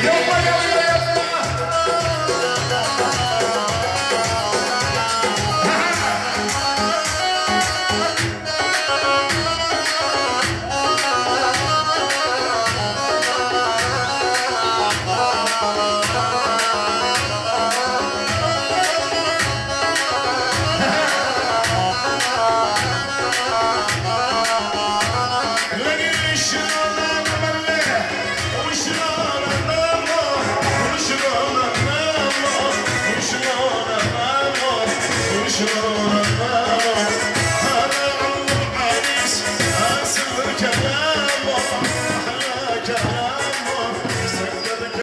Yo,